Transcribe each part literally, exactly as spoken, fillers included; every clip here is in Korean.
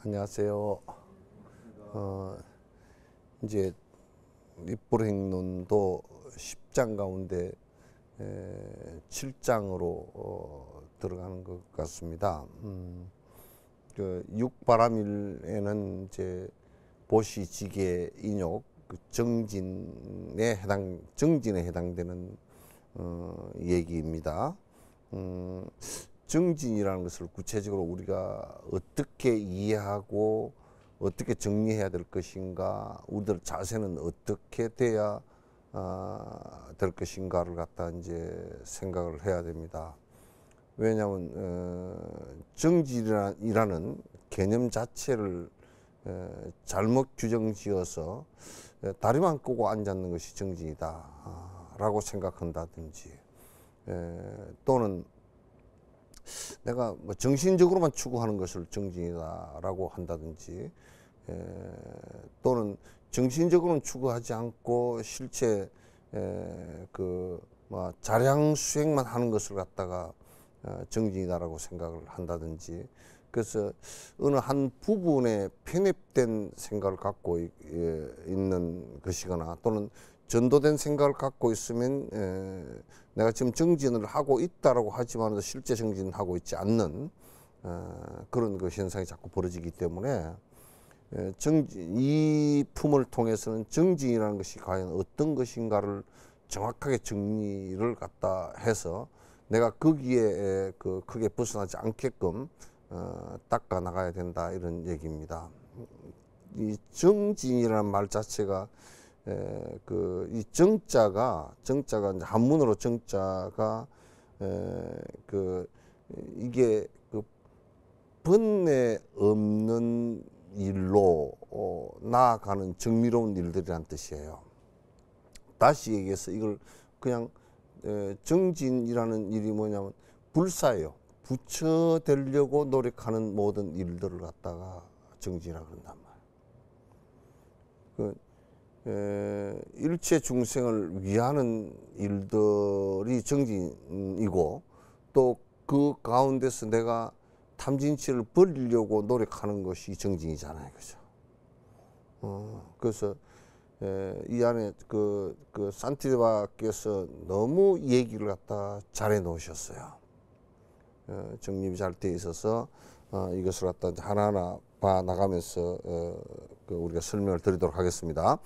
안녕하세요. 어, 이제 입불행론도 십 장 가운데 에, 칠 장으로 어, 들어가는 것 같습니다. 음, 그 육바라밀에는 이제 보시지계 인욕, 그 정진에 해당 정진에 해당되는 어, 얘기입니다. 음, 정진이라는 것을 구체적으로 우리가 어떻게 이해하고 어떻게 정리해야 될 것인가, 우리들 자세는 어떻게 돼야 아, 될 것인가를 갖다 이제 생각을 해야 됩니다. 왜냐하면 어, 정진이라는 개념 자체를 에, 잘못 규정지어서 에, 다리만 꼬고 앉는 것이 정진이다라고 생각한다든지, 에, 또는 내가 뭐 정신적으로만 추구하는 것을 정진이다라고 한다든지, 에, 또는 정신적으로는 추구하지 않고 실제 에, 그 뭐 자량 수행만 하는 것을 갖다가 어, 정진이다라고 생각을 한다든지, 그래서 어느 한 부분에 편입된 생각을 갖고 이, 예, 있는 것이거나, 또는 전도된 생각을 갖고 있으면 에, 내가 지금 정진을 하고 있다라고 하지만 실제 정진을 하고 있지 않는 어, 그런 그 현상이 자꾸 벌어지기 때문에, 에, 정진, 이 품을 통해서는 정진이라는 것이 과연 어떤 것인가를 정확하게 정리를 갖다 해서 내가 거기에 그 크게 벗어나지 않게끔 어, 닦아 나가야 된다, 이런 얘기입니다. 이 정진이라는 말 자체가 그 이 정자가 정자가 이제 한문으로 정자가 그 이게 그 번뇌 없는 일로 어, 나아가는 정미로운 일들이란 뜻이에요. 다시 얘기해서 이걸 그냥 에, 정진이라는 일이 뭐냐면 불사예요. 부처되려고 노력하는 모든 일들을 갖다가 정진이라 그런단 말이에요. 그, 에, 일체 중생을 위하는 일들이 정진이고, 또 그 가운데서 내가 탐진치를 벌리려고 노력하는 것이 정진이잖아요, 그죠? 어, 그래서 에, 이 안에 그, 그 산티바께서 너무 얘기를 갖다 잘해 놓으셨어요. 어, 정립이 잘 돼 있어서 어, 이것을 갖다 하나하나 봐 나가면서 어, 그 우리가 설명을 드리도록 하겠습니다.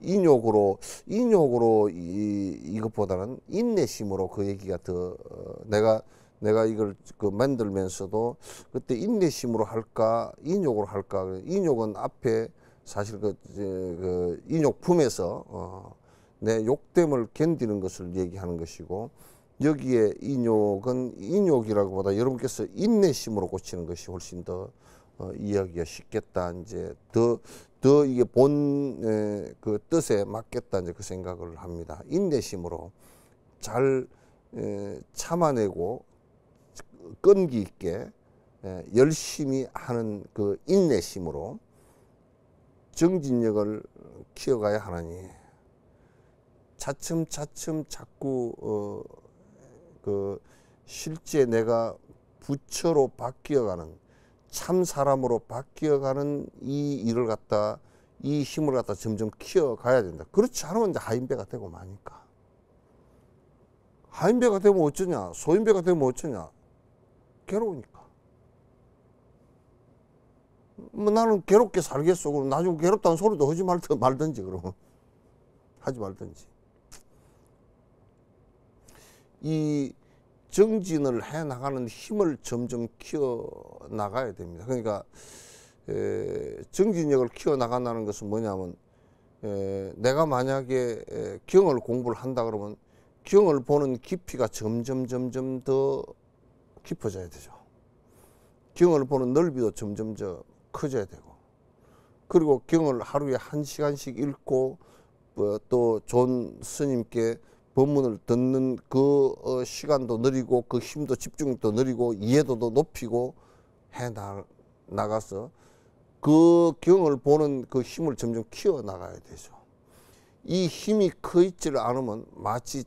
인욕으로 인욕으로 이, 이것보다는 인내심으로 그 얘기가 더 어, 내가 내가 이걸 그 만들면서도 그때 인내심으로 할까, 인욕으로 할까. 인욕은 앞에 사실 그, 그 인욕품에서 어, 내 욕됨을 견디는 것을 얘기하는 것이고, 여기에 인욕은 인욕이라기보다 여러분께서 인내심으로 고치는 것이 훨씬 더 어, 이해하기가 쉽겠다, 이제 더 더 이게 본 그 뜻에 맞겠다, 이제 그 생각을 합니다. 인내심으로 잘 에, 참아내고 끈기 있게 에, 열심히 하는 그 인내심으로 정진력을 키워가야 하나니, 차츰차츰 자꾸 어, 그 실제 내가 부처로 바뀌어가는, 참 사람으로 바뀌어가는 이 일을 갖다, 이 힘을 갖다 점점 키워가야 된다. 그렇지 않으면 이제 하인배가 되고 마니까. 하인배가 되면 어쩌냐, 소인배가 되면 어쩌냐, 괴로우니까. 뭐 나는 괴롭게 살겠어. 그럼 나중에 괴롭다는 소리도 하지 말든, 말든지, 그러면. 하지 말든지. 이 정진을 해 나가는 힘을 점점 키워 나가야 됩니다. 그러니까, 에, 정진력을 키워 나간다는 것은 뭐냐면, 에, 내가 만약에 에, 경을 공부를 한다 그러면 경을 보는 깊이가 점점 점점 더 깊어져야 되죠. 경을 보는 넓이도 점점 더 커져야 되고, 그리고 경을 하루에 한 시간씩 읽고 어, 또 존 스님께 법문을 듣는 그 어, 시간도 늘리고, 그 힘도 집중도 늘리고, 이해도도 높이고 해 나, 나가서 그 경을 보는 그 힘을 점점 키워 나가야 되죠. 이 힘이 커 있지를 않으면 마치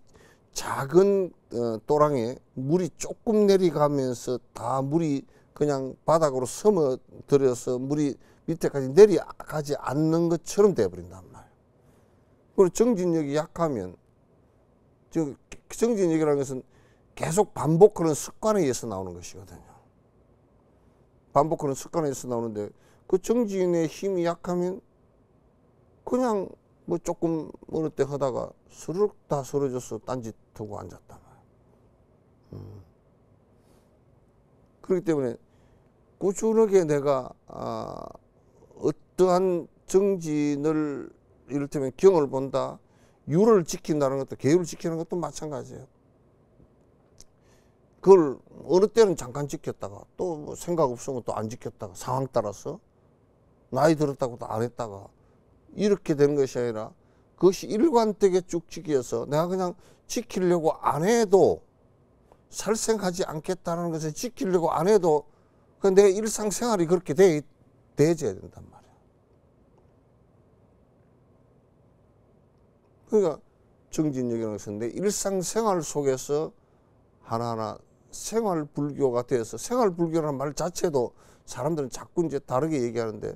작은 어, 또랑에 물이 조금 내려가면서 다 물이 그냥 바닥으로 숨어들여서 물이 밑에까지 내려가지 않는 것처럼 되어버린단 말이에요. 그리고 정진력이 약하면, 즉 정진력이라는 것은 계속 반복하는 습관에 의해서 나오는 것이거든요. 반복하는 습관에 의해서 나오는데 그 정진의 힘이 약하면 그냥 뭐 조금 어느 때 하다가 스르륵 다 쓰러져서 딴짓하고 앉았단 말이에요. 음. 그렇기 때문에 꾸준하게 내가 아, 어떠한 정진을 이를테면 경을 본다, 유를 지킨다는 것도, 계율을 지키는 것도 마찬가지예요. 그걸 어느 때는 잠깐 지켰다가 또 뭐 생각 없으면 또 안 지켰다가, 상황 따라서 나이 들었다고도 안 했다가, 이렇게 되는 것이 아니라 그것이 일관되게 쭉 지켜서 내가 그냥 지키려고 안 해도, 살생하지 않겠다는 것을 지키려고 안 해도 그냥 내 일상생활이 그렇게 돼, 돼져야 된단 말이야. 그러니까 정진력이라는 것은 내 일상생활 속에서 하나하나 생활불교가 되어서, 생활불교라는 말 자체도 사람들은 자꾸 이제 다르게 얘기하는데,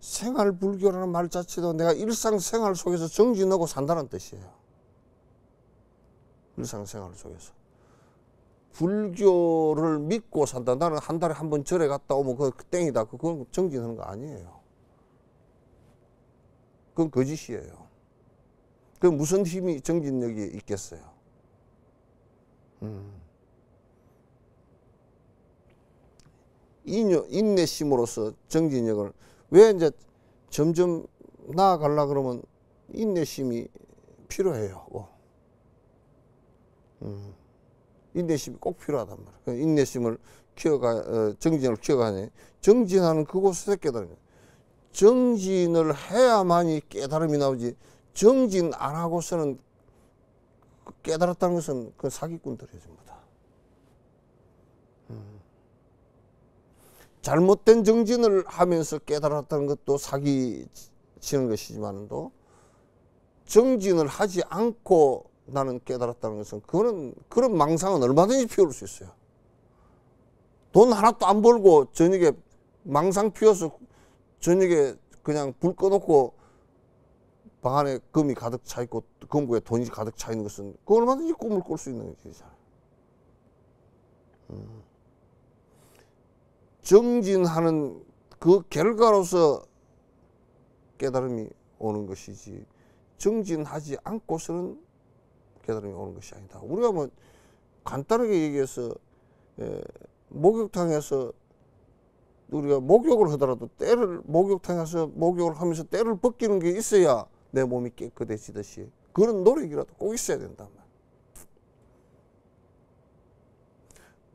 생활불교라는 말 자체도 내가 일상생활 속에서 정진하고 산다는 뜻이에요. 일상생활 속에서. 불교를 믿고 산다. 나는 한 달에 한 번 절에 갔다 오면 그 땡이다. 그건 정진하는 거 아니에요. 그건 거짓이에요. 그 무슨 힘이 정진력이 있겠어요. 음. 인요, 인내심으로서 정진력을, 왜 이제 점점 나아가려 그러면 인내심이 필요해요. 어. 음. 인내심이 꼭 필요하단 말이에요. 인내심을 키워가, 정진을 키워가니, 정진하는 그곳에서 깨달음이에요. 정진을 해야만이 깨달음이 나오지, 정진 안 하고서는 깨달았다는 것은 그 사기꾼들이에요, 전부 다. 음. 잘못된 정진을 하면서 깨달았다는 것도 사기치는 것이지만도, 정진을 하지 않고 나는 깨달았다는 것은, 그런, 그런 망상은 얼마든지 피울 수 있어요. 돈 하나도 안 벌고 저녁에 망상 피워서 저녁에 그냥 불 꺼놓고 방 안에 금이 가득 차 있고 금고에 돈이 가득 차 있는 것은 그 얼마든지 꿈을 꿀 수 있는 것이잖아요. 음. 정진하는 그 결과로서 깨달음이 오는 것이지, 정진하지 않고서는 깨달음이 오는 것이 아니다. 우리가 뭐 간단하게 얘기해서 예, 목욕탕에서 우리가 목욕을 하더라도 때를, 목욕탕에서 목욕을 하면서 때를 벗기는 게 있어야 내 몸이 깨끗해지듯이 그런 노력이라도 꼭 있어야 된다.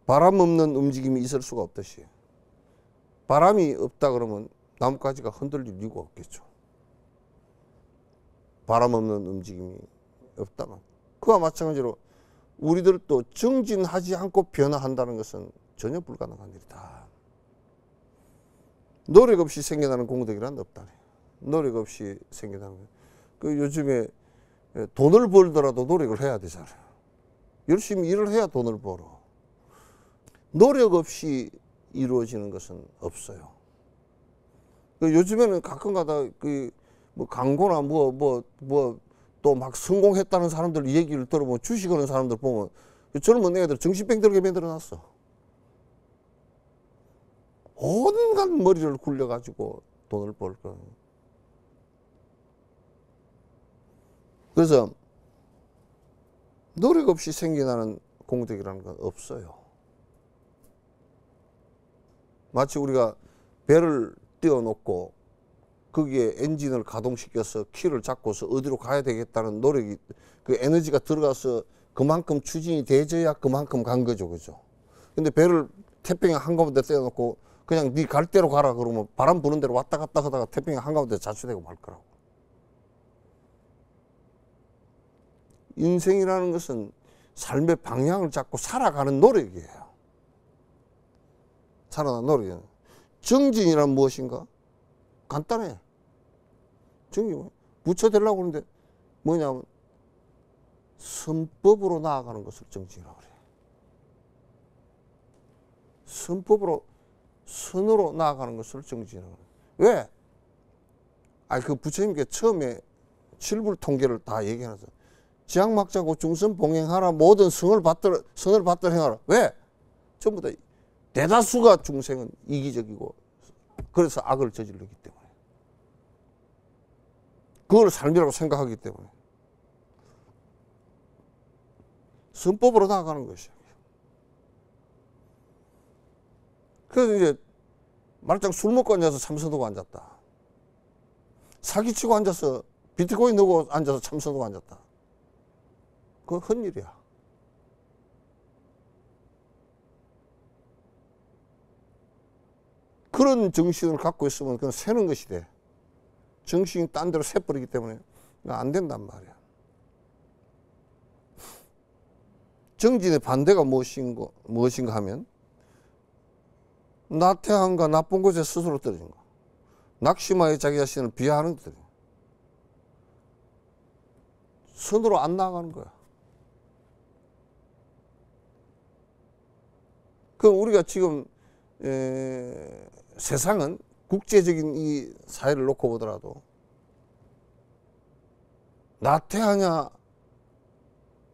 바람 없는 움직임이 있을 수가 없듯이, 바람이 없다 그러면 나뭇가지가 흔들릴 이유가 없겠죠. 바람 없는 움직임이 없다면 그와 마찬가지로 우리들도 정진하지 않고 변화한다는 것은 전혀 불가능한 일이다. 노력 없이 생겨나는 공덕이란 없다. 노력 없이 생겨나는 것. 그 요즘에 돈을 벌더라도 노력을 해야 되잖아요. 열심히 일을 해야 돈을 벌어. 노력 없이 이루어지는 것은 없어요. 그 요즘에는 가끔가다 그 뭐 광고나 뭐 뭐 뭐 또 막 성공했다는 사람들 얘기를 들어보면, 주식하는 사람들 보면 젊은 애들 정신병 들게 만들어놨어. 온갖 머리를 굴려가지고 돈을 벌 거예요. 그래서 노력 없이 생겨나는 공덕이라는 건 없어요. 마치 우리가 배를 띄워놓고 거기에 엔진을 가동시켜서 키를 잡고서 어디로 가야 되겠다는 노력이, 그 에너지가 들어가서 그만큼 추진이 되어져야 그만큼 간 거죠. 그죠? 근데 배를 태평에 한가운데 떼어놓고 그냥 네 갈 대로 가라 그러면 바람 부는 대로 왔다 갔다 하다가 태평에 한가운데 자취되고 말 거라고. 인생이라는 것은 삶의 방향을 잡고 살아가는 노력이에요. 살아가는 노력이에요. 정진이란 무엇인가? 간단해. 정진, 부처 되려고 하는데 뭐냐면 선법으로 나아가는 것을 정진이라고 그래요. 선법으로 선으로 나아가는 것을 정진하는 거예요. 왜? 아니, 그 부처님께 처음에 칠불 통계를 다 얘기하면서 지향막자고 중선봉행하라, 모든 성을 받들, 선을 받들 행하라. 왜? 전부 다 대다수가 중생은 이기적이고 그래서 악을 저지르기 때문에, 그걸 삶이라고 생각하기 때문에 선법으로 나아가는 것이에요. 그래서 이제 말짱 술 먹고 앉아서 참선하고 앉았다, 사기치고 앉아서 비트코인 넣고 앉아서 참선하고 앉았다, 그건 헛일이야. 그런 정신을 갖고 있으면 그건 새는 것이 돼. 정신이 딴 데로 새버리기 때문에 안 된단 말이야. 정진의 반대가 무엇인가, 무엇인가 하면 나태함과 나쁜 곳에 스스로 떨어진 거, 낙심하여 자기 자신을 비하하는 것들이 선으로 안 나가는 거야. 그 우리가 지금 에, 세상은 국제적인 이 사회를 놓고 보더라도 나태하냐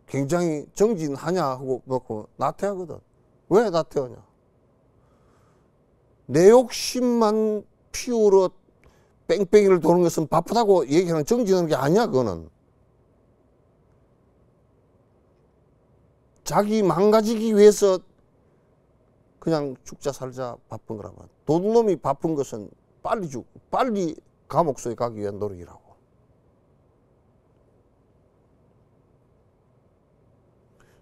굉장히 정진하냐 하고 놓고 나태하거든. 왜 나태하냐? 내 욕심만 피우러 뺑뺑이를 도는 것은 바쁘다고 얘기하는 정진하는 게 아니야. 그거는 자기 망가지기 위해서 그냥 죽자 살자 바쁜 거라면, 돈놈이 바쁜 것은 빨리 죽, 빨리 감옥소에 가기 위한 노력이라고.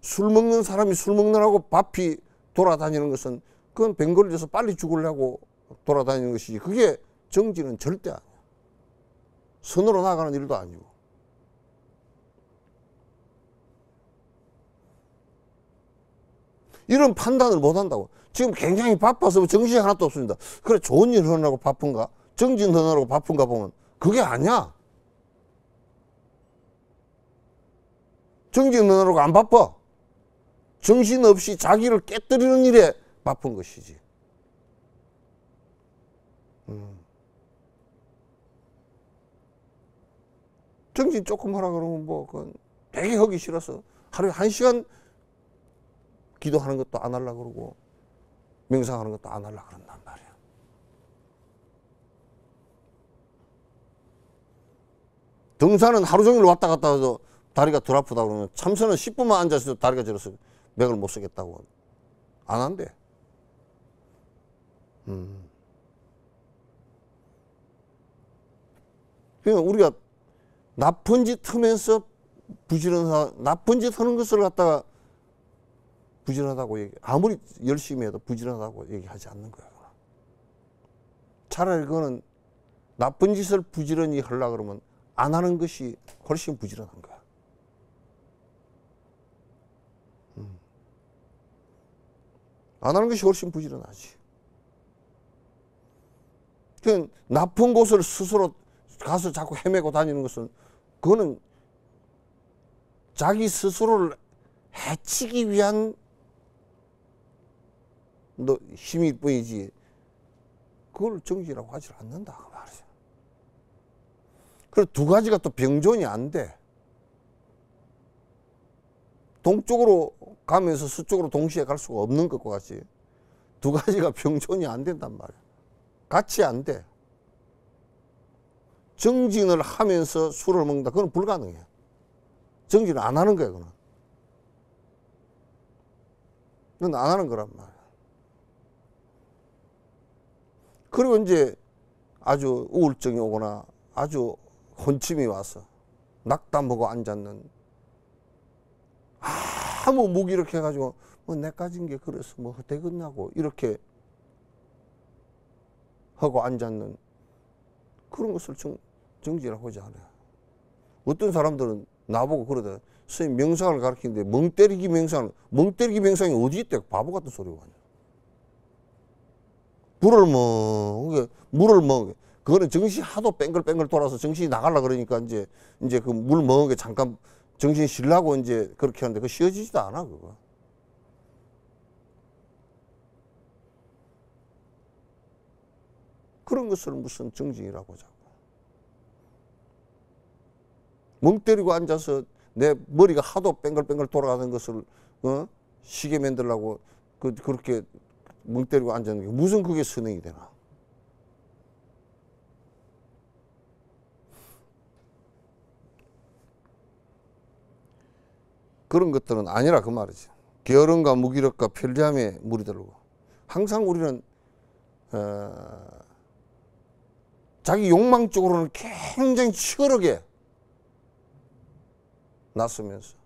술 먹는 사람이 술 먹느라고 바삐 돌아다니는 것은 그건 뱅걸려서 빨리 죽으려고 돌아다니는 것이지, 그게 정진은 절대 아니야. 선으로 나가는 일도 아니고. 이런 판단을 못한다고. 지금 굉장히 바빠서 정신이 하나도 없습니다. 그래, 좋은 일 하느라고 바쁜가, 정진 하느라고 바쁜가 보면 그게 아니야. 정진 하느라고 안 바빠. 정신 없이 자기를 깨뜨리는 일에 바쁜 것이지. 음. 정진 조금 하라 그러면 뭐 그건 되게 하기 싫어서 하루에 한 시간 기도하는 것도 안 하려고 그러고 명상하는 것도 안 하려고 그런단 말이야. 등산은 하루 종일 왔다 갔다 해서 다리가 덜 아프다고 그러면 참선은 십 분만 앉아서 다리가 저려서 맥을 못 쓰겠다고 안 한대. 음. 그러니까 우리가 나쁜 짓 하면서 부지런한, 나쁜 짓 하는 것을 갖다가 부지런하다고 얘기, 아무리 열심히 해도 부지런하다고 얘기하지 않는 거야. 차라리 그거는 나쁜 짓을 부지런히 하려고 그러면 안 하는 것이 훨씬 부지런한 거야. 음. 안 하는 것이 훨씬 부지런하지. 그냥 나쁜 곳을 스스로 가서 자꾸 헤매고 다니는 것은 그거는 자기 스스로를 해치기 위한 너 힘이 뿐이지 그걸 정진이라고 하질 않는다 그 말이죠. 그리고 두 가지가 또 병존이 안 돼. 동쪽으로 가면서 서쪽으로 동시에 갈 수가 없는 것과 같이 두 가지가 병존이 안 된단 말이야. 같이 안 돼. 정진을 하면서 술을 먹는다, 그건 불가능해. 정진을 안 하는 거야. 그건 그건 안 하는 거란 말이야. 그리고 이제 아주 우울증이 오거나 아주 혼침이 와서 낙담하고 앉았는, 아무 무기력 해가지고 뭐 내 가진 게 그래서 뭐 되겠냐고 이렇게 하고 앉았는 그런 것을 정, 정지라고 하지 않아요. 어떤 사람들은 나보고 그러더라. 선생님 명상을 가르치는데 멍때리기 명상, 멍때리기 명상이 어디 있대? 바보 같은 소리가 아니야. 물을 먹, 물을 먹. 그거는 정신 하도 뺑글뺑글 돌아서 정신이 나가려고 그러니까 이제 이제 그 물 먹은 게 잠깐 정신 쉬려고 이제 그렇게 하는데 그거 쉬어지지도 않아 그거. 그런 것을 무슨 정진이라고 하자고. 멍 때리고 앉아서 내 머리가 하도 뱅글뱅글 돌아가는 것을 어? 시계 만들려고 그, 그렇게 멍 때리고 앉는 게 무슨 그게 선행이 되나. 그런 것들은 아니라 그 말이지. 게으름과 무기력과 편리함에 물이 들고 항상 우리는 어, 자기 욕망 쪽으로는 굉장히 치열하게 나서면서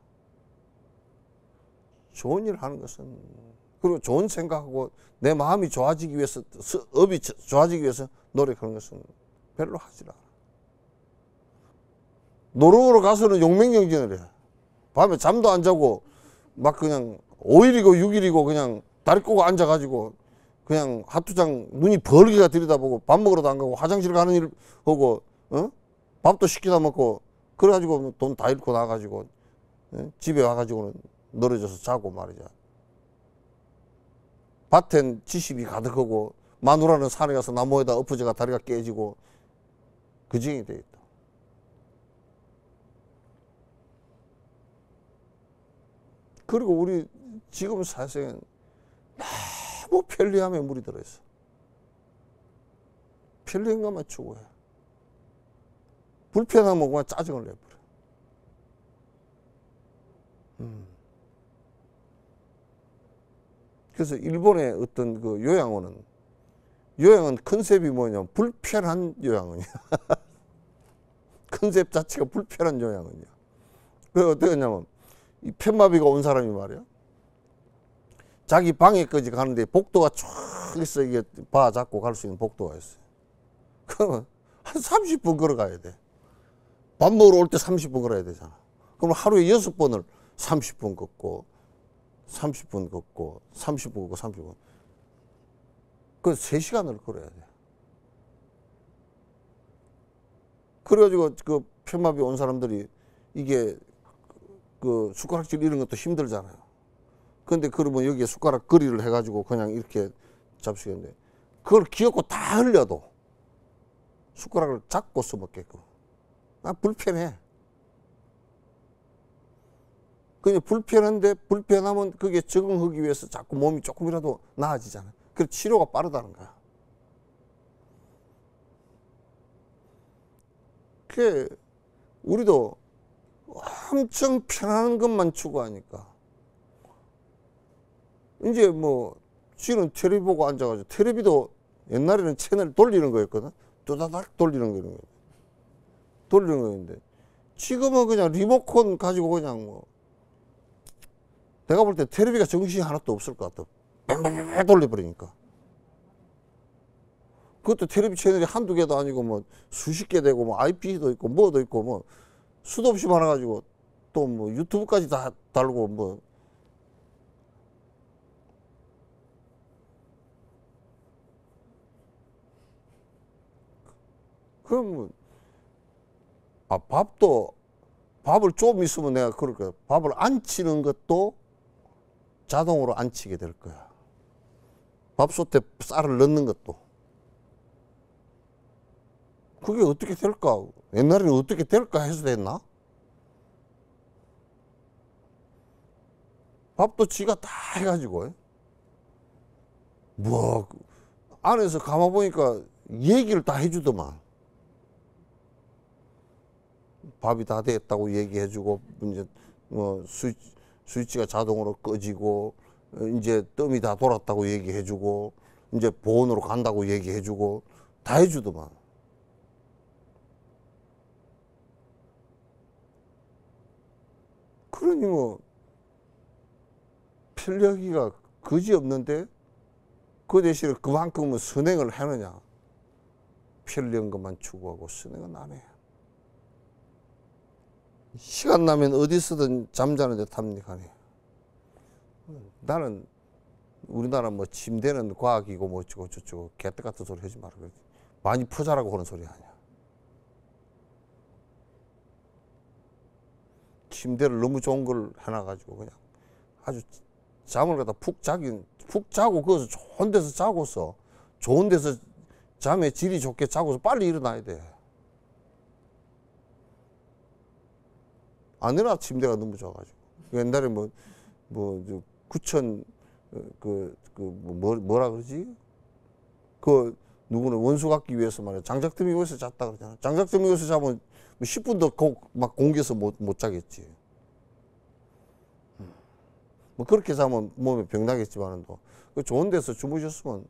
좋은 일을 하는 것은, 그리고 좋은 생각하고 내 마음이 좋아지기 위해서, 업이 좋아지기 위해서 노력하는 것은 별로 하지라. 노름으로 가서는 용맹정진을 해. 밤에 잠도 안 자고 막 그냥 오일이고 육일이고 그냥 다리 꼬고 앉아가지고 그냥 하투장 눈이 벌개가 들여다보고 밥 먹으러도 안 가고 화장실 가는 일 하고 어? 밥도 시키다 먹고 그래가지고 돈 다 잃고 나가지고 어? 집에 와가지고는 늘어져서 자고 말이야. 밭엔 지십이 가득하고 마누라는 산에 가서 나무에다 엎어져가 다리가 깨지고 그 지경이 되어있다. 그리고 우리 지금 사생은 너무 편리함에 물이 들어있어. 편리한 것만 추구해. 불편하면 그만 짜증을 내버려. 음. 그래서 일본의 어떤 그 요양원은, 요양원 컨셉이 뭐냐면 불편한 요양원이야. 컨셉 자체가 불편한 요양원이야. 그래서 어떻게 했냐면 이 편마비가 온 사람이 말이야, 자기 방에까지 가는데 복도가 쫙 있어. 이게 바 잡고 갈 수 있는 복도가 있어요. 그러면 한 삼십 분 걸어가야 돼. 밥 먹으러 올 때 삼십 분 걸어야 되잖아. 그럼 하루에 여섯 번을 삼십 분 걷고 삼십 분 걷고 삼십 분 걷고 삼십 분. 그 세 시간을 걸어야 돼. 그래가지고 그 편마비 온 사람들이 이게 그 숟가락질 이런 것도 힘들잖아요. 근데 그러면 여기에 숟가락 거리를 해가지고 그냥 이렇게 잡수겠는데, 그걸 기어코 다 흘려도 숟가락을 잡고 써먹게끔. 아, 불편해. 그냥 불편한데, 불편하면 그게 적응하기 위해서 자꾸 몸이 조금이라도 나아지잖아요. 그래서 치료가 빠르다는 거야. 그게 우리도 엄청 편한 것만 추구하니까 이제 뭐 지는 텔레비 보고 앉아가지고, 텔레비도 옛날에는 채널 돌리는 거였거든. 또다닥 돌리는 거였는데, 돌리는 거였는데 지금은 그냥 리모컨 가지고 그냥 뭐 내가 볼 때 텔레비가 정신이 하나도 없을 것 같아. 뺑뺑뺑 돌려버리니까. 그것도 텔레비 채널이 한두 개도 아니고 뭐 수십 개 되고 뭐 아이피도 있고 뭐도 있고 뭐 수도 없이 많아가지고 또 뭐 유튜브까지 다 달고 뭐 그럼 뭐 아 밥도 밥을 좀 있으면 내가 그럴 거야. 밥을 안 치는 것도 자동으로 안 치게 될 거야. 밥솥에 쌀을 넣는 것도. 그게 어떻게 될까? 옛날에는 어떻게 될까 해서 됐나? 밥도 지가 다 해가지고. 뭐, 안에서 가만 보니까 얘기를 다 해주더만. 밥이 다 됐다고 얘기해주고, 이제 뭐 스위치, 스위치가 자동으로 꺼지고, 이제 뜸이 다 돌았다고 얘기해주고, 이제 보온으로 간다고 얘기해주고, 다 해주더만. 그러니 뭐 편리하기가 그지없는데 그 대신에 그만큼은 선행을 하느냐. 편리한 것만 추구하고 선행은 안 해. 시간 나면 어디서든 잠자는 데 탐닉하네. 나는 우리나라 뭐 침대는 과학이고 뭐 어쩌고 저쩌고 개떡 같은 소리 하지 말고 많이 퍼자라고 하는 소리 아니야. 침대를 너무 좋은 걸 해놔가지고 그냥 아주 잠을 갖다 푹 자긴, 푹 자고 거기서 좋은 데서 자고서 좋은 데서 잠에 질이 좋게 자고서 빨리 일어나야 돼. 안 일어나 침대가 너무 좋아가지고. 옛날에 뭐, 뭐, 구천, 그, 그, 뭐, 뭐라 그러지? 그, 누구는 원수 갚기 위해서 말이야. 장작더미 위에서 잤다 그러잖아. 장작더미 위에서 자면 십 분도 고, 막 공기에서 못, 못 자겠지. 뭐 그렇게 자면 몸에 병 나겠지만은 또 좋은 데서 주무셨으면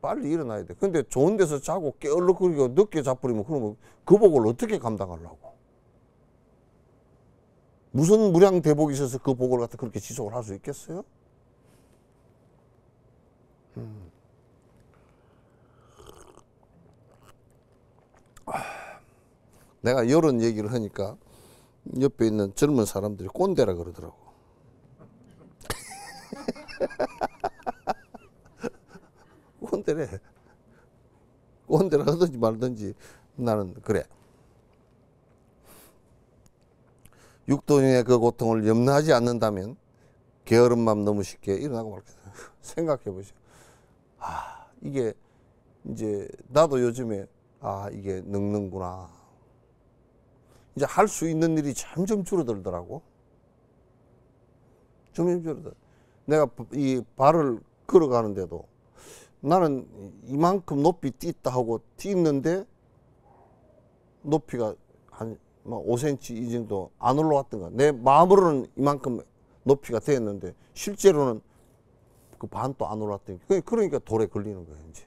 빨리 일어나야 돼. 근데 좋은 데서 자고 깨얼룩거리고 늦게 자버리면 그러면 그 복을 어떻게 감당하려고? 무슨 무량대복이 있어서 그 복을 갖다 그렇게 지속을 할 수 있겠어요? 음. 아, 내가 이런 얘기를 하니까 옆에 있는 젊은 사람들이 꼰대라 그러더라고. 꼰대래. 꼰대라 하든지 말든지 나는 그래. 육도중의 그 고통을 염려하지 않는다면 게으른 마음 너무 쉽게 일어나고 말겠다. 생각해 보세요. 아, 이게 이제 나도 요즘에 아, 이게 늙는구나. 이제 할 수 있는 일이 점점 줄어들더라고. 점점 줄어들. 내가 이 발을 걸어가는데도 나는 이만큼 높이 뛰었다 하고 뛰었는데 높이가 한 오 센티미터 이 정도 안 올라왔던 거야. 내 마음으로는 이만큼 높이가 되었는데 실제로는 그 반도 안 올라왔던 거야. 그러니까 돌에 걸리는 거야. 이제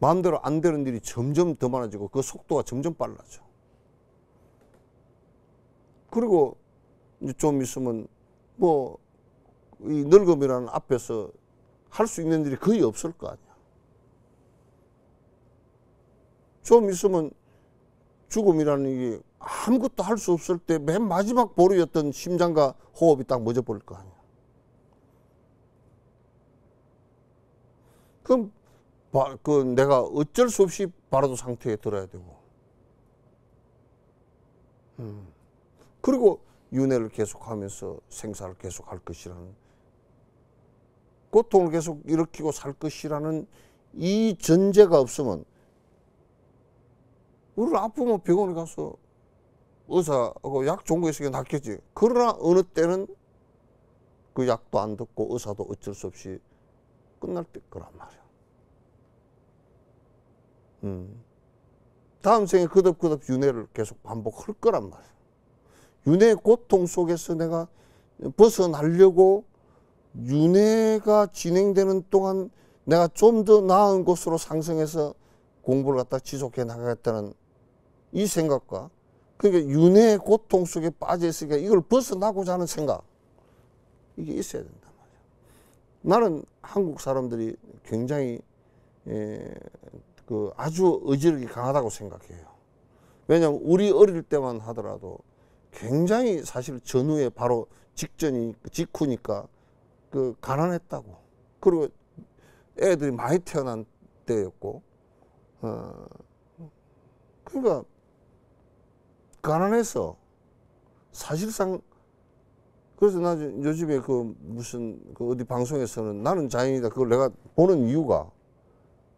마음대로 안 되는 일이 점점 더 많아지고 그 속도가 점점 빨라져. 그리고 좀 있으면 뭐 이 늙음이라는 앞에서 할 수 있는 일이 거의 없을 거 아니야. 좀 있으면 죽음이라는 게 아무것도 할 수 없을 때 맨 마지막 보루였던 심장과 호흡이 딱 멎어버릴 거 아니야. 그럼 바, 그 내가 어쩔 수 없이 바라도 상태에 들어야 되고. 음. 그리고 윤회를 계속하면서 생사를 계속할 것이라는, 고통을 계속 일으키고 살 것이라는 이 전제가 없으면 우리는 아프면 병원에 가서 의사하고 약 좋은 거 있으니까 낫겠지. 그러나 어느 때는 그 약도 안 듣고 의사도 어쩔 수 없이 끝날 때 거란 말이야. 음. 다음 생에 그덕그덕 윤회를 계속 반복할 거란 말이야. 윤회의 고통 속에서 내가 벗어나려고 윤회가 진행되는 동안 내가 좀 더 나은 곳으로 상승해서 공부를 갖다 지속해 나가겠다는 이 생각과, 그러니까 윤회의 고통 속에 빠져있으니까 이걸 벗어나고자 하는 생각, 이게 있어야 된단 말이야. 나는 한국 사람들이 굉장히 예, 그 아주 의지력이 강하다고 생각해요. 왜냐하면 우리 어릴 때만 하더라도 굉장히 사실 전후에 바로 직전이 직후니까 그 가난했다고. 그리고 애들이 많이 태어난 때였고, 어 그러니까 가난해서 사실상. 그래서 나 요즘에 그 무슨 그 어디 방송에서는 나는 자연이다 그걸 내가 보는 이유가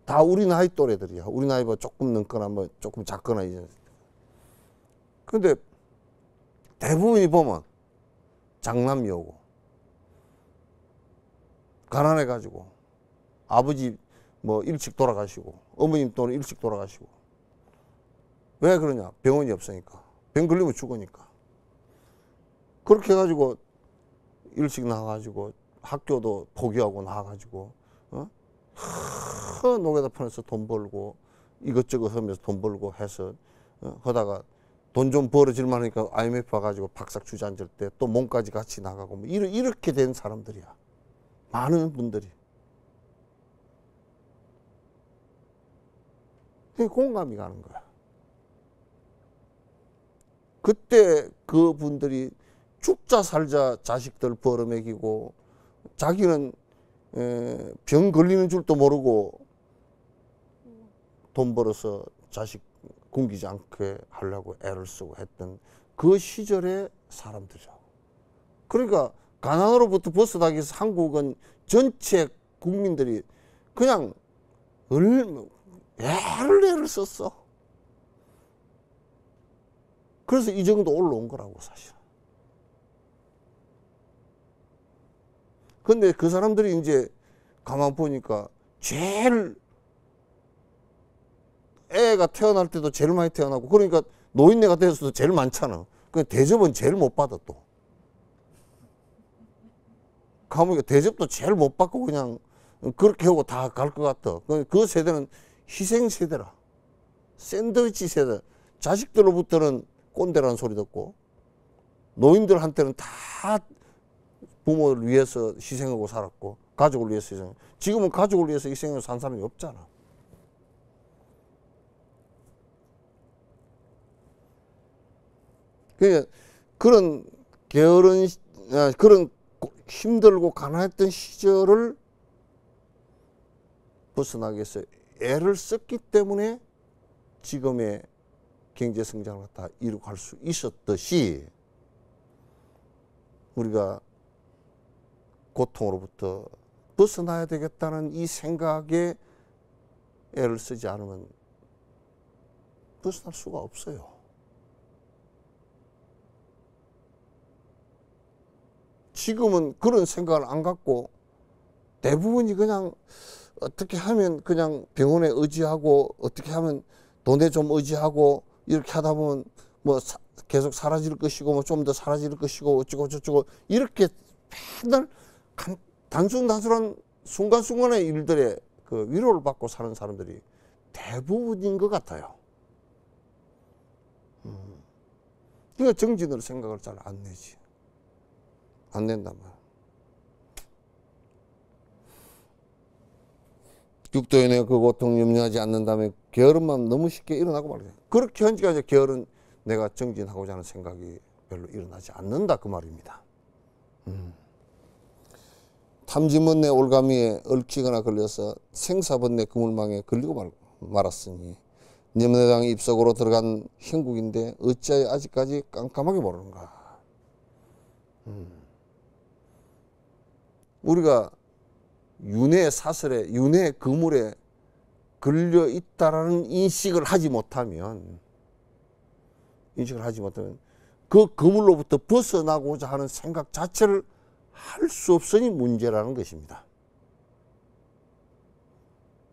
다 우리 나이 또래들이야. 우리 나이보다 조금 넘거나 뭐 조금 작거나 이제. 근데 대부분이 보면 장남이 오고 가난해가지고 아버지 뭐 일찍 돌아가시고 어머님 또는 일찍 돌아가시고. 왜 그러냐? 병원이 없으니까. 병 걸리면 죽으니까. 그렇게 해가지고 일찍 나와가지고 학교도 포기하고 나와가지고 어? 하, 노게다 편에서 돈 벌고 이것저것 하면서 돈 벌고 해서 어? 하다가 돈 좀 벌어질 만하니까 아이엠에프 와가지고 박삭 주저앉을 때 또 몸까지 같이 나가고 뭐 이렇게 된 사람들이야. 많은 분들이. 그게 공감이 가는 거야. 그때 그 분들이 죽자 살자 자식들 벌어먹이고 자기는 병 걸리는 줄도 모르고 돈 벌어서 자식 굶기지 않게 하려고 애를 쓰고 했던 그 시절의 사람들이라고. 그러니까 가난으로부터 벗어나기 위해서 한국은 전체 국민들이 그냥 얼마를 애를 썼어. 그래서 이 정도 올라온 거라고 사실. 근데 그 사람들이 이제 가만 보니까 제일 애가 태어날 때도 제일 많이 태어나고 그러니까 노인네가 됐어도 제일 많잖아. 그 대접은 제일 못 받아 또. 감옥에 대접도 제일 못 받고 그냥 그렇게 하고 다 갈 것 같아. 그 세대는 희생 세대라. 샌드위치 세대. 자식들로부터는 꼰대라는 소리 듣고 노인들한테는 다 부모를 위해서 희생하고 살았고 가족을 위해서 희생하고 지금은 가족을 위해서 희생하고 산 사람이 없잖아. 그러니까 그런 게으른 그런 힘들고 가난했던 시절을 벗어나기 위해서 애를 썼기 때문에 지금의 경제성장을 다 이룩할 수 있었듯이 우리가 고통으로부터 벗어나야 되겠다는 이 생각에 애를 쓰지 않으면 벗어날 수가 없어요. 지금은 그런 생각을 안 갖고 대부분이 그냥 어떻게 하면 그냥 병원에 의지하고 어떻게 하면 돈에 좀 의지하고 이렇게 하다 보면 뭐 사, 계속 사라질 것이고 뭐 좀 더 사라질 것이고 어쩌고 저쩌고 이렇게 맨날 간, 단순단순한 순간순간의 일들에 그 위로를 받고 사는 사람들이 대부분인 것 같아요. 음. 그러니까 정진으로 생각을 잘 안 내지. 안 낸단 말이야. 육도인의 그 고통 염려하지 않는다면 게으름만 너무 쉽게 일어나고 말이야. 그렇게 현지가 이제 게으른 내가 정진하고자 하는 생각이 별로 일어나지 않는다 그 말입니다. 음. 탐지먼내 올가미에 얽히거나 걸려서 생사번내 그물망에 걸리고 말, 말았으니 염려당의 입속으로 들어간 형국인데 어찌하여 아직까지 깜깜하게 모르는가. 음. 우리가 윤회의 사슬에, 윤회의 그물에 걸려 있다라는 인식을 하지 못하면, 인식을 하지 못하면, 그 그물로부터 벗어나고자 하는 생각 자체를 할 수 없으니 문제라는 것입니다.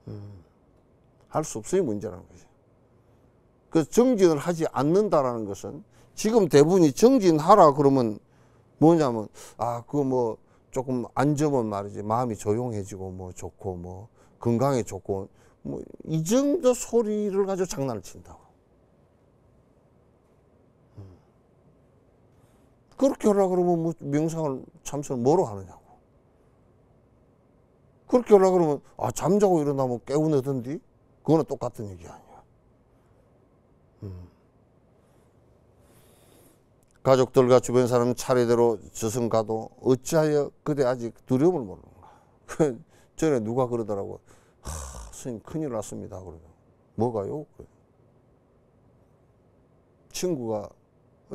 음, 할 수 없으니 문제라는 것이죠. 그래서 정진을 하지 않는다라는 것은 지금 대부분이 정진하라 그러면 뭐냐면, 아, 그거 뭐, 조금 앉으면 말이지 마음이 조용해지고 뭐 좋고 뭐 건강에 좋고 뭐 이 정도 소리를 가지고 장난을 친다고. 음. 그렇게 하려고 그러면 뭐 명상을 참선을 뭐로 하느냐고. 그렇게 하려고 그러면 아 잠자고 일어나면 깨우내던디 그거는 똑같은 얘기 아니야. 음. 가족들과 주변 사람 차례대로 저승 가도 어찌하여 그대 아직 두려움을 모르는가. 전에 누가 그러더라고. 하, 스님 큰일 났습니다. 그러더라고. 뭐가요? 그래. 친구가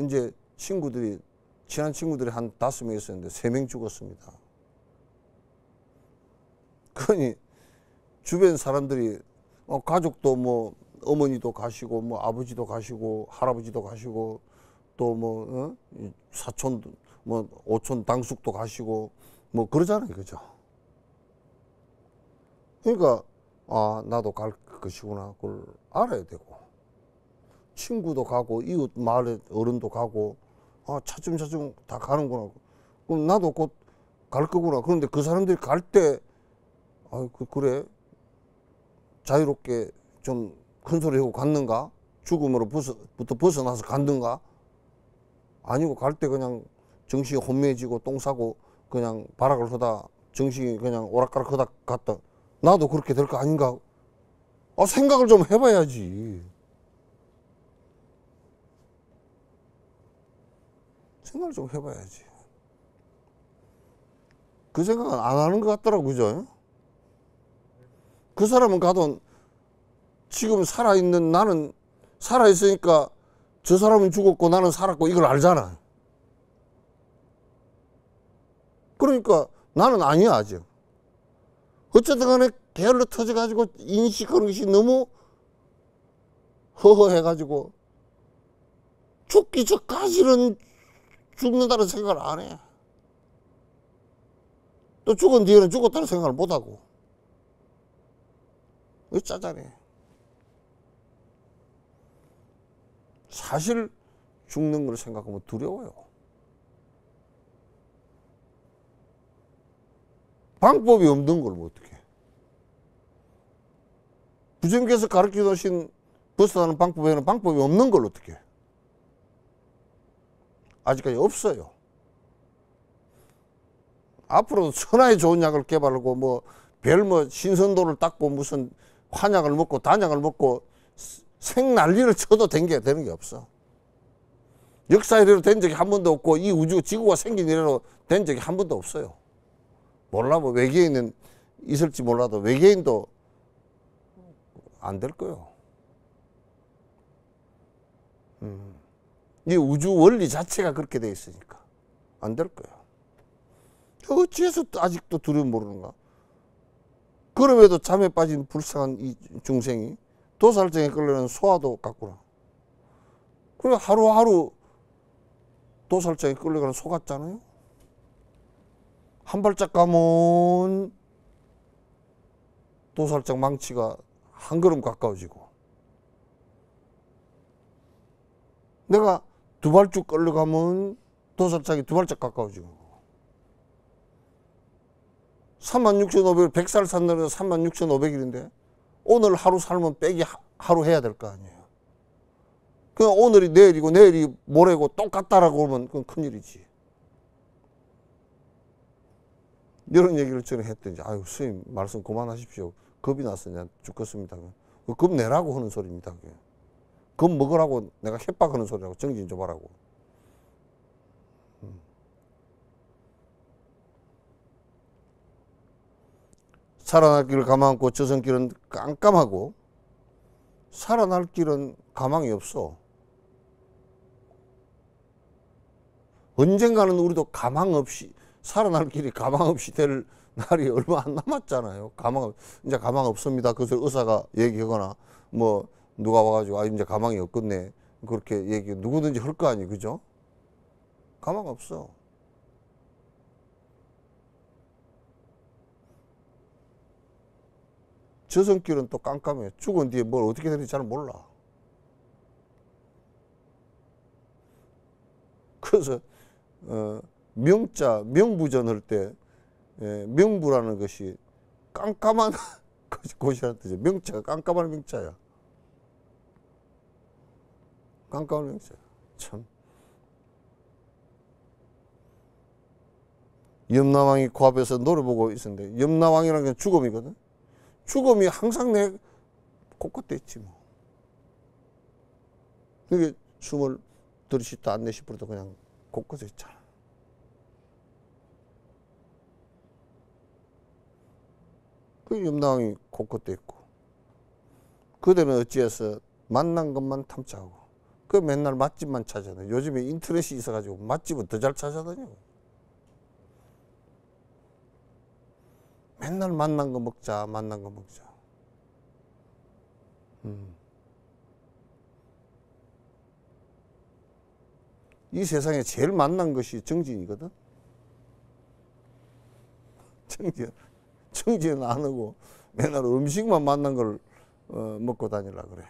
이제 친구들이 친한 친구들이 한 다섯 명 있었는데 세 명 죽었습니다. 그러니 주변 사람들이 어, 가족도 뭐 어머니도 가시고 뭐 아버지도 가시고 할아버지도 가시고 또 뭐 어? 사촌, 뭐 오촌 당숙도 가시고 뭐 그러잖아요, 그죠? 그러니까 아 나도 갈 것이구나 그걸 알아야 되고 친구도 가고 이웃 마을의 어른도 가고 아 차츰차츰 다 가는구나 그럼 나도 곧 갈 거구나 그런데 그 사람들이 갈 때 아 그, 그래 자유롭게 좀 큰 소리 하고 갔는가 죽음으로부터 벗어나서 갔는가? 아니고 갈 때 그냥 정신이 혼미해지고 똥 싸고 그냥 발악을 하다 정신이 그냥 오락가락 하다 갔다 나도 그렇게 될 거 아닌가? 아 생각을 좀 해봐야지. 생각을 좀 해봐야지. 그 생각은 안 하는 것 같더라고 그죠? 그 사람은 가도 지금 살아있는 나는 살아있으니까 저 사람은 죽었고 나는 살았고 이걸 알잖아. 그러니까 나는 아니야 아직. 어쨌든 간에 게을러 터져가지고 인식하는 것이 너무 허허해가지고 죽기 전까지는 죽는다는 생각을 안 해. 또 죽은 뒤에는 죽었다는 생각을 못하고. 이거 짜잔해. 사실 죽는 걸 생각하면 두려워요. 방법이 없는 걸 뭐 어떻게 해. 부처님께서 가르쳐 주신 벗어나는 방법에는 방법이 없는 걸 어떻게 해. 아직까지 없어요. 앞으로도 천하의 좋은 약을 개발하고 뭐 별 뭐 신선도를 닦고 무슨 환약을 먹고 단약을 먹고 생난리를 쳐도 된 게 되는 게 없어. 역사 이래로 된 적이 한 번도 없고 이 우주 지구가 생긴 이래로 된 적이 한 번도 없어요. 몰라 뭐 외계인은 있을지 몰라도 외계인도 안 될 거예요. 음. 이 우주 원리 자체가 그렇게 돼 있으니까 안 될 거예요. 어찌해서 아직도 두려움 모르는가? 그럼에도 잠에 빠진 불쌍한 이 중생이 도살증에 걸리는 소아도 같구나. 그래 하루하루 도살증에 끌려가는 소 같잖아요. 한 발짝 가면 도살증 망치가 한 걸음 가까워지고 내가 두 발쭉 끌려가면 도살증이 두 발짝 가까워지고 삼만 육천오백, 백 살 산다는 삼만 육천오백 일인데 오늘 하루 살면 빼기 하루 해야 될 거 아니에요. 그냥 오늘이 내일이고 내일이 모레고 똑같다라고 하면 그건 큰일이지. 이런 얘기를 전에 했더니 아유 스님 말씀 그만하십시오. 겁이 나서 그냥 죽겠습니다. 겁 내라고 하는 소리입니다. 겁 먹으라고 내가 협박하는 소리라고 정진 좀 하라고. 살아날 길을 가망하고 저승 길은 깜깜하고 살아날 길은 가망이 없어. 언젠가는 우리도 가망 없이 살아날 길이 가망 없이 될 날이 얼마 안 남았잖아요. 가망 이제 가망 없습니다. 그것을 의사가 얘기하거나 뭐 누가 와가지고 아 이제 가망이 없겠네 그렇게 얘기 누구든지 할 거 아니에요, 그죠? 가망 없어. 저승길은 또 깜깜해요. 죽은 뒤에 뭘 어떻게 되는지 잘 몰라. 그래서 어, 명자, 명부전 할 때 예, 명부라는 것이 깜깜한 곳이라는 뜻이에요. 명자가 깜깜한 명자야. 깜깜한 명자야. 참. 염라왕이 그 앞에서 노래 보고 있었는데 염라왕이라는 게 죽음이거든. 죽음이 항상 내 코끝에 있지 뭐. 이게 숨을 들이쉬다 안 내쉬어도 그냥 곳곳에 있잖아. 그 염라왕이 곳곳에 있고 그들은 어찌해서 만난 것만 탐차하고 그 맨날 맛집만 찾아다녀. 요즘에 인터넷이 있어가지고 맛집은 더 잘 찾아다녀. 맨날 만난 거 먹자, 만난 거 먹자. 음. 이 세상에 제일 만난 것이 정진이거든. 정진, 정진은 안 하고 맨날 음식만 만난 걸 어, 먹고 다니려 그래.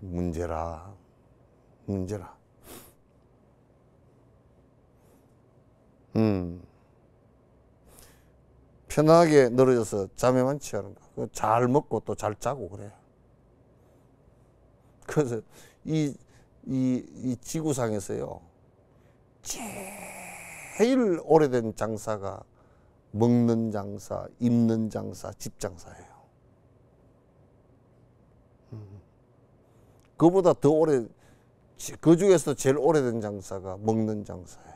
문제라, 문제라. 음. 편하게 늘어져서 잠에만 취하는 거. 잘 먹고 또 잘 자고 그래요. 그래서 이, 이, 이 지구상에서요, 제일 오래된 장사가 먹는 장사, 입는 장사, 집 장사예요. 음. 그보다 더 오래, 그 중에서도 제일 오래된 장사가 먹는 장사예요.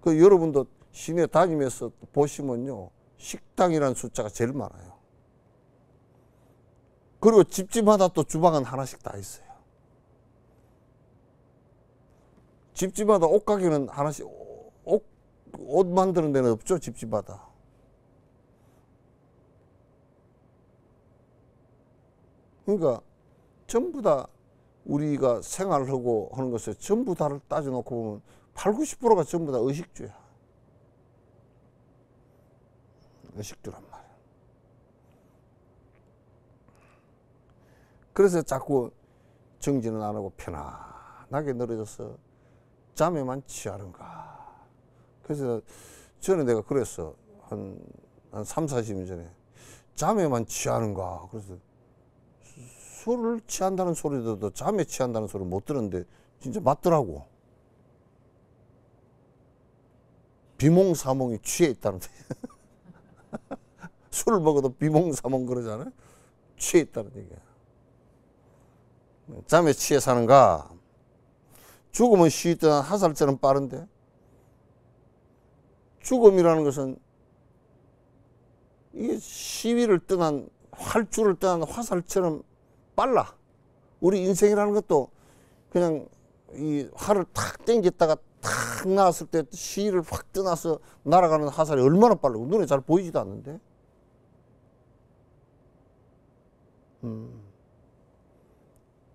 그 여러분도 시내 다니면서 보시면요 식당이라는 숫자가 제일 많아요. 그리고 집집마다 또 주방은 하나씩 다 있어요. 집집마다 옷가게는 하나씩 옷 만드는 데는 없죠, 집집마다. 그러니까 전부 다 우리가 생활을 하고 하는 것에 전부 다를 따져놓고 보면 팔십, 구십 퍼센트가 전부 다 의식주야. 의식주란 말이야. 그래서 자꾸 정진은 안 하고 편안하게 늘어져서 잠에만 취하는가. 그래서 전에 내가 그랬어. 한, 한 삼, 사십 년 전에. 잠에만 취하는가. 그래서 술을 취한다는 소리도 잠에 취한다는 소리를 못 들었는데 진짜 맞더라고. 비몽사몽이 취해 있다는데. 술을 먹어도 비몽사몽 그러잖아요. 취해 있다는 얘기야. 잠에 취해 사는가. 죽음은 쉬던 화살처럼 빠른데 죽음이라는 것은 이게 시위를 떠난 활주를 떠난 화살처럼 빨라. 우리 인생이라는 것도 그냥 이 활을 탁 당겼다가 탁 나왔을 때 시위를 확 떠나서 날아가는 화살이 얼마나 빠르고 눈에 잘 보이지도 않는데. 음.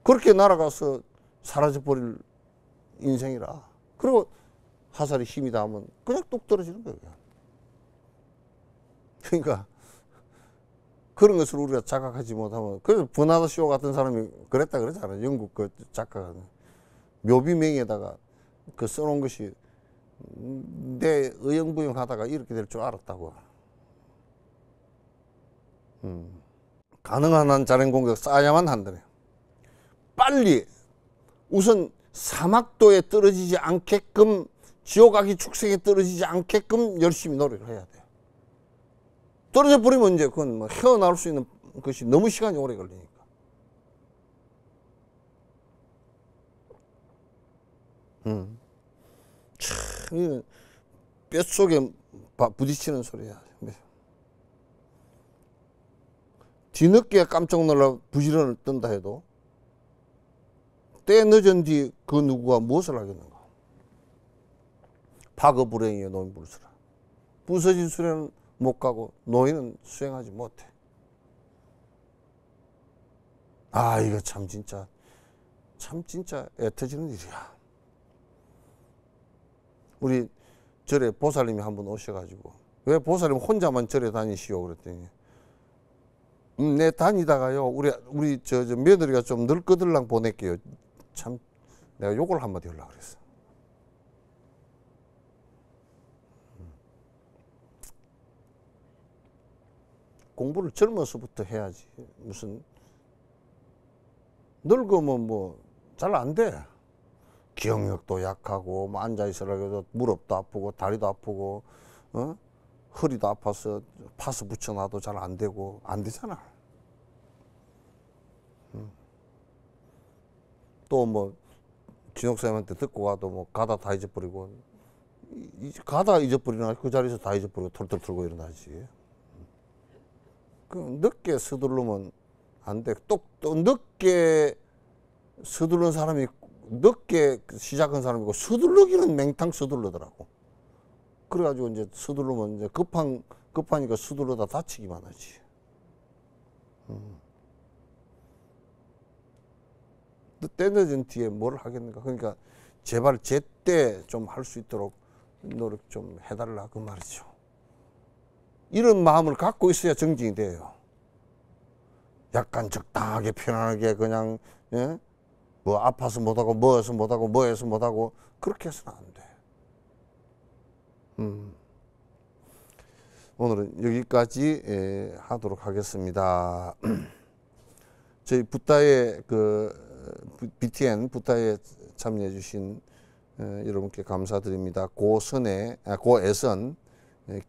그렇게 날아가서 사라져버릴 인생이라. 그리고 화살이 힘이다 하면 그냥 뚝 떨어지는 거예요. 그러니까 그런 것을 우리가 자각하지 못하면. 그래서 버나드 쇼 같은 사람이 그랬다 그러잖아요. 영국 그 작가가 묘비명에다가 그 써놓은 것이 내 의형부형 하다가 이렇게 될 줄 알았다고. 음. 가능한 한 자연 공격 쌓아야만 한다네. 빨리 우선 사막도에 떨어지지 않게끔 지옥아기 축생에 떨어지지 않게끔 열심히 노력을 해야 돼요. 떨어져 버리면 이제 그건 뭐 헤어나올 수 있는 것이 너무 시간이 오래 걸리니까. 음. 참, 뼛속에 부딪히는 소리야. 뒤늦게 깜짝 놀라 부지런을 뜬다 해도 때 늦은 뒤 그 누구가 무엇을 하겠는가. 파거 불행이여 노인 부르스라. 부서진 수레는 못 가고 노인은 수행하지 못해. 아, 이거 참 진짜 참 진짜 애터지는 일이야. 우리 절에 보살님이 한 번 오셔가지고 왜 보살님 혼자만 절에 다니시오 그랬더니 음, 내 다니다가요 우리 우리 저, 저 며느리가 좀 늙거들랑 보낼게요. 참 내가 요걸 한마디 하려고 그랬어. 공부를 젊어서부터 해야지. 무슨 늙으면 뭐 잘 안 돼. 기억력도 약하고 뭐 앉아있으라고 해도 무릎도 아프고 다리도 아프고 어? 허리도 아파서 파스 붙여놔도 잘 안 되고 안 되잖아. 음. 또 뭐 진옥사님한테 듣고 가도 뭐 가다 다 잊어버리고 가다 잊어버리나 그 자리에서 다 잊어버리고 털털 털고 일어나지. 그 늦게 서두르면 안 돼. 또, 또 늦게 서두른 사람이 늦게 시작한 사람이고 서두르기는 맹탕 서두르더라고. 그래가지고 이제 서두르면 이제 급한 급하니까 서두르다 다치기만 하지. 음. 때늦은 뒤에 뭘 하겠는가. 그러니까 제발 제때 좀 할 수 있도록 노력 좀 해달라 그 말이죠. 이런 마음을 갖고 있어야 정진이 돼요. 약간 적당하게 편안하게 그냥 예? 뭐 아파서 못하고 뭐해서 못하고 뭐해서 못하고 그렇게 해서는 안 돼. 음. 오늘은 여기까지 예, 하도록 하겠습니다. 저희 붓다의 그 비티엔 부타에 참여해 주신 여러분께 감사드립니다. 고선의 고애선,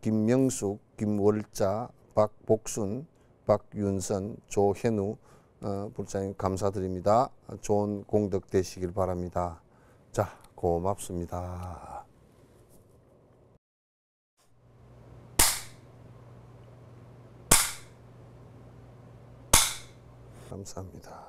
김명숙, 김월자, 박복순, 박윤선, 조현우 불자님 감사드립니다. 좋은 공덕 되시길 바랍니다. 자, 고맙습니다. 감사합니다.